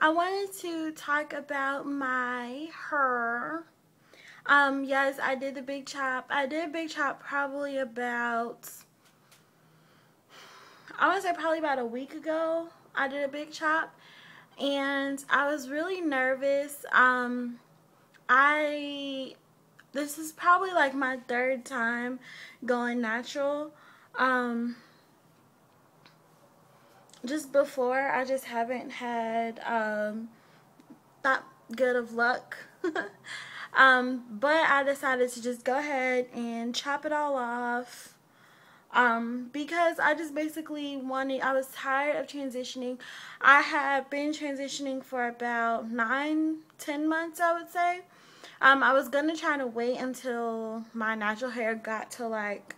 I wanted to talk about my hair. Yes, I did a big chop. I did a big chop probably about, I want to say probably about a week ago. I did a big chop and I was really nervous. This is probably like my third time going natural. Just before, I just haven't had that good of luck. But I decided to just go ahead and chop it all off because I just basically wanted, I was tired of transitioning. I had been transitioning for about 9-10 months, I would say. I was gonna try to wait until my natural hair got to like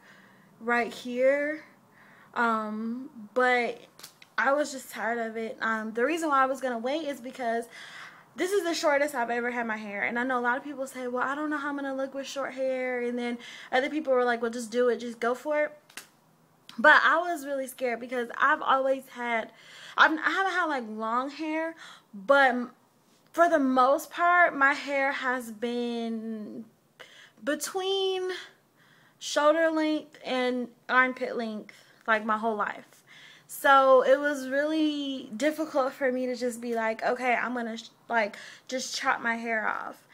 right here, but I was just tired of it. The reason why I was going to wait is because this is the shortest I've ever had my hair. And I know a lot of people say, well, I don't know how I'm going to look with short hair. And then other people were like, well, just do it. Just go for it. But I was really scared because I've always had, I haven't had like long hair. But for the most part, my hair has been between shoulder length and armpit length like my whole life. So it was really difficult for me to just be like, okay, I'm gonna like just chop my hair off.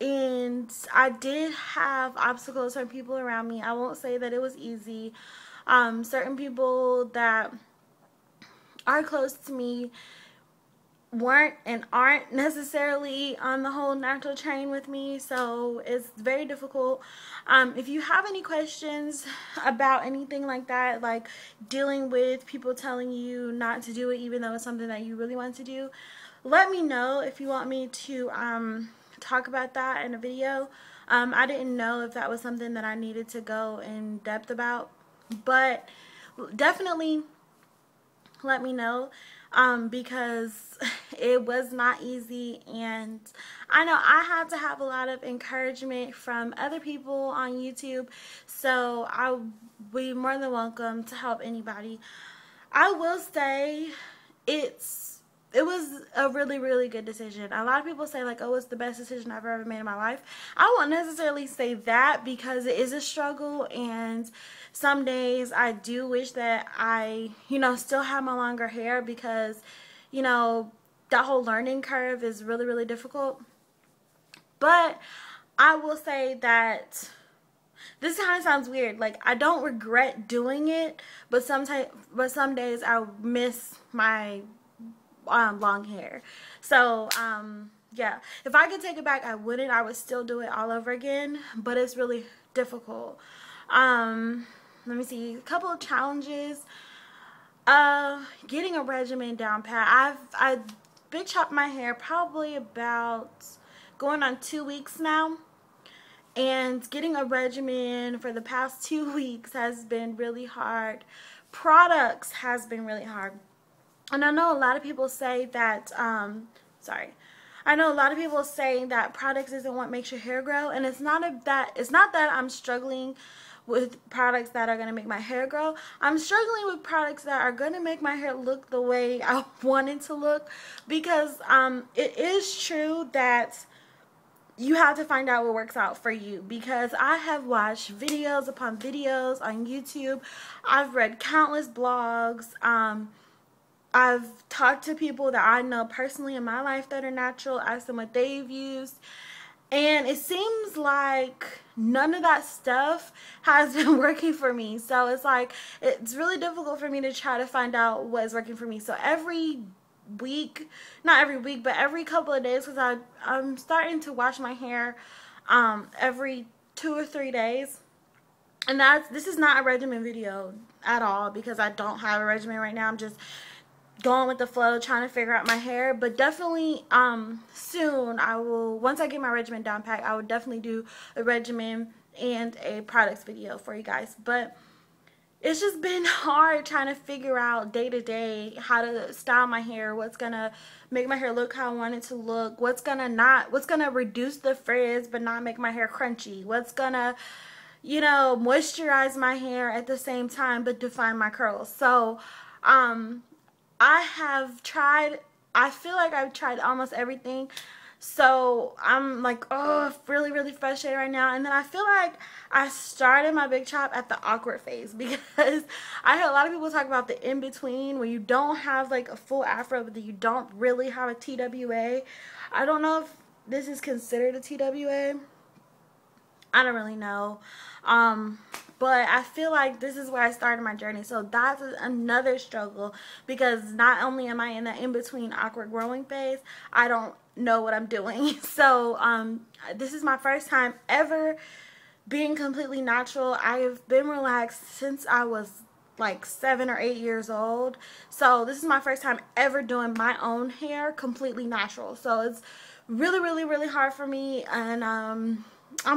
And I did have obstacles from people around me. I won't say that it was easy. Certain people that are close to me weren't and aren't necessarily on the whole natural train with me, so it's very difficult. If you have any questions about anything like that, like dealing with people telling you not to do it even though it's something that you really want to do, let me know if you want me to talk about that in a video. I didn't know if that was something that I needed to go in depth about, but definitely let me know. Because it was not easy, and I know I had to have a lot of encouragement from other people on YouTube, so I'll be more than welcome to help anybody. I will say it was a really, really good decision. A lot of people say like, oh, it's the best decision I've ever made in my life. I won't necessarily say that because it is a struggle, and some days I do wish that I, you know, still had my longer hair because, you know, that whole learning curve is really, really difficult. But I will say that this kind of sounds weird. Like, I don't regret doing it, but some days I miss my long hair. So yeah, if I could take it back, I wouldn't. I would still do it all over again, but it's really difficult. Let me see, a couple of challenges. Getting a regimen down pat. I big chopped my hair probably about going on 2 weeks now, and getting a regimen for the past 2 weeks has been really hard. Products has been really hard. And I know a lot of people say that, I know a lot of people say that products isn't what makes your hair grow, and it's not that I'm struggling with products that are going to make my hair grow. I'm struggling with products that are going to make my hair look the way I want it to look, because it is true that you have to find out what works out for you, because I have watched videos upon videos on YouTube. I've read countless blogs. I've talked to people that I know personally in my life that are natural, asked them what they've used, and it seems like none of that stuff has been working for me. So it's like, it's really difficult for me to try to find out what is working for me. So every week, not every week, but every couple of days, because I'm starting to wash my hair every 2 or 3 days. And this is not a regimen video at all, because I don't have a regimen right now. I'm just going with the flow, trying to figure out my hair. But definitely soon I will, once I get my regimen down pat, I will definitely do a regimen and a products video for you guys. But it's just been hard trying to figure out day to day how to style my hair, what's gonna make my hair look how I want it to look, what's gonna reduce the frizz but not make my hair crunchy, what's gonna, you know, moisturize my hair at the same time but define my curls. So I have tried, I feel like I've tried almost everything. So I'm like, oh, really, really frustrated right now. And then I feel like I started my big chop at the awkward phase, because I heard a lot of people talk about the in-between, where you don't have like a full afro, but you don't really have a TWA. I don't know if this is considered a TWA. I don't really know. But I feel like this is where I started my journey. So that's another struggle, because not only am I in the in-between awkward growing phase, I don't know what I'm doing. So this is my first time ever being completely natural. I've been relaxed since I was like 7 or 8 years old. So this is my first time ever doing my own hair completely natural. So it's really, really, really hard for me. And I'm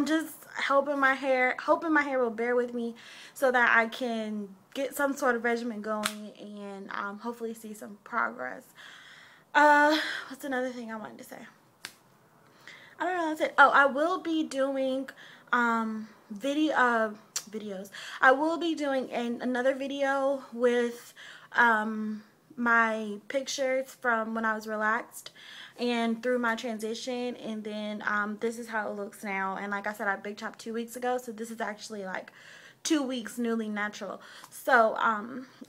just hoping my hair will bear with me so that I can get some sort of regimen going and hopefully see some progress. What's another thing I wanted to say? I don't know what I said. Oh, I will be doing videos. I will be doing another video with my pictures from when I was relaxed and through my transition, and then this is how it looks now. And like I said, I big chopped 2 weeks ago, so this is actually like 2 weeks newly natural. So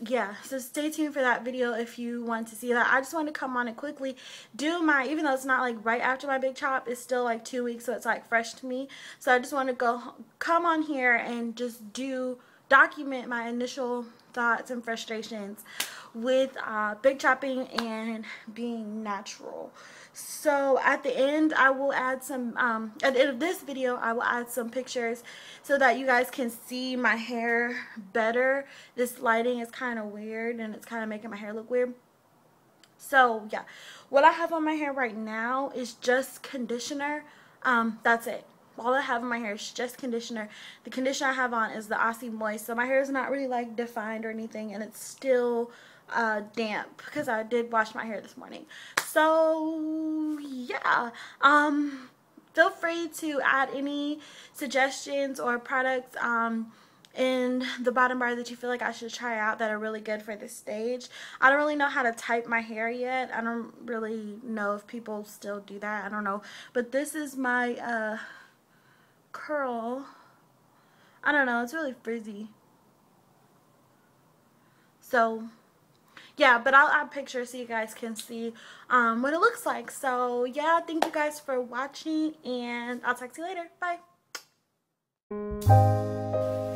yeah, so stay tuned for that video if you want to see that. I just wanted to come on and quickly do my, even though it's not like right after my big chop, it's still like 2 weeks, so it's like fresh to me. So I just want to come on here and just document my initial thoughts and frustrations with big chopping and being natural. So at the end, I will add some at the end of this video, I will add some pictures so that you guys can see my hair better. This lighting is kind of weird and it's kind of making my hair look weird. So yeah, what I have on my hair right now is just conditioner. That's it. All I have in my hair is just conditioner. The conditioner I have on is the Aussie Moist. So my hair is not really like defined or anything, and it's still damp because I did wash my hair this morning. So yeah, feel free to add any suggestions or products in the bottom bar that you feel like I should try out that are really good for this stage. I don't really know how to type my hair yet. I don't really know if people still do that. I don't know. But this is my curl. I don't know, it's really frizzy. So yeah, but I'll add pictures so you guys can see what it looks like. So yeah, thank you guys for watching, and I'll talk to you later. Bye.